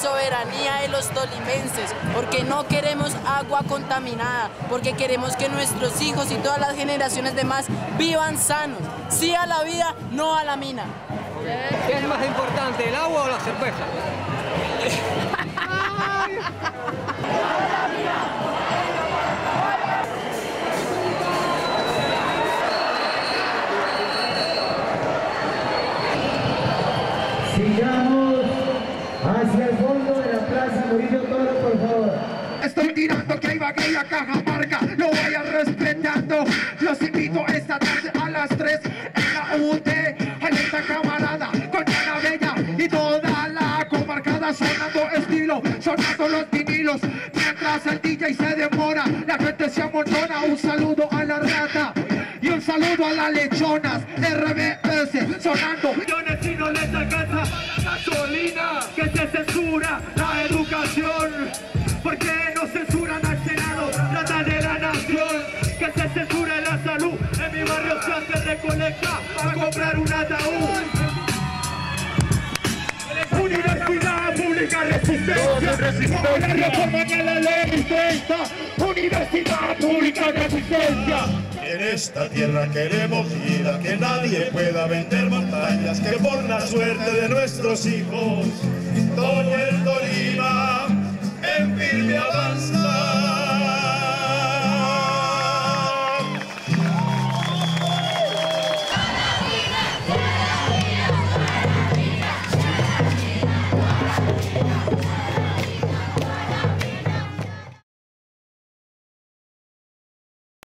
soberanía de los tolimenses, porque no queremos agua contaminada, porque queremos que nuestros hijos y todas las generaciones de más vivan sanos. Sí a la vida, no a la mina. ¿Qué es más importante, el agua o la cerveza? Sigamos hacia el fondo de la plaza Mauricio Toro, por favor. Estoy tirando que iba a Cajamarca, lo vayan respetando. Los invito esta tarde a las 3 en la UT, en esta camarada, con Ana Bella y toda la comarcada sonando estilo, sonando los vinilos. Mientras el DJ se demora, la gente se amontona. Un saludo a la rata y un saludo a las lechonas. RBS sonando. Si no les alcanza la gasolina, que se censura la educación, porque no censuran al Senado, trata de la nación, que se censura la salud. En mi barrio se recolecta para comprar un ataúd. Universidad pública resistencia, con la reforma de la ley distinta. Universidad pública resistencia. En esta tierra queremos vida, que nadie pueda vender montañas, que por la suerte de nuestros hijos, todo el Tolima en firme avanza.